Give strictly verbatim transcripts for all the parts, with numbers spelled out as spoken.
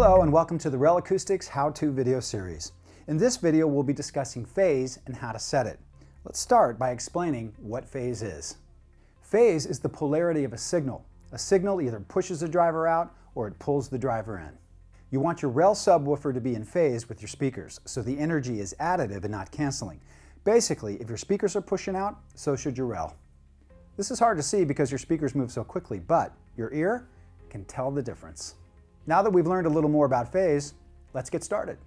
Hello and welcome to the REL Acoustics how-to video series. In this video we'll be discussing phase and how to set it. Let's start by explaining what phase is. Phase is the polarity of a signal. A signal either pushes the driver out or it pulls the driver in. You want your REL subwoofer to be in phase with your speakers, so the energy is additive and not canceling. Basically, if your speakers are pushing out, so should your REL. This is hard to see because your speakers move so quickly, but your ear can tell the difference. Now that we've learned a little more about phase, let's get started.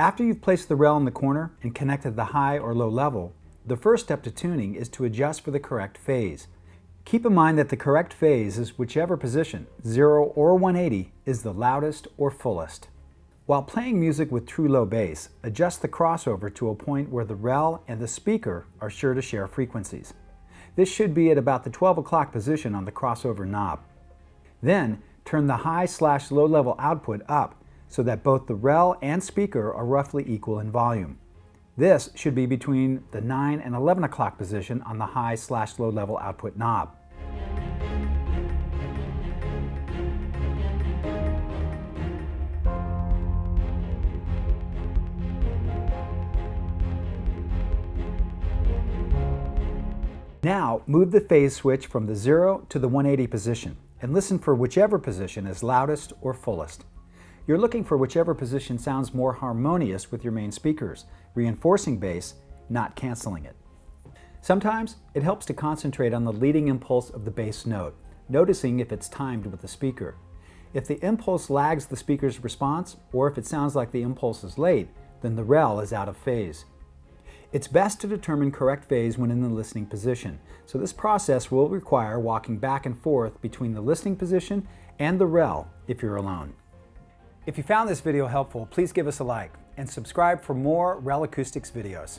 After you've placed the REL in the corner and connected the high or low level, the first step to tuning is to adjust for the correct phase. Keep in mind that the correct phase is whichever position, zero or one eighty, is the loudest or fullest. While playing music with true low bass, adjust the crossover to a point where the REL and the speaker are sure to share frequencies. This should be at about the twelve o'clock position on the crossover knob. Then, turn the high slash low level output up so that both the REL and speaker are roughly equal in volume. This should be between the nine and eleven o'clock position on the high slash low level output knob. Now move the phase switch from the zero to the one eighty position and listen for whichever position is loudest or fullest. You're looking for whichever position sounds more harmonious with your main speakers, reinforcing bass, not canceling it. Sometimes it helps to concentrate on the leading impulse of the bass note, noticing if it's timed with the speaker. If the impulse lags the speaker's response, or if it sounds like the impulse is late, then the REL is out of phase. It's best to determine correct phase when in the listening position, so this process will require walking back and forth between the listening position and the REL if you're alone. If you found this video helpful, please give us a like and subscribe for more REL Acoustics videos.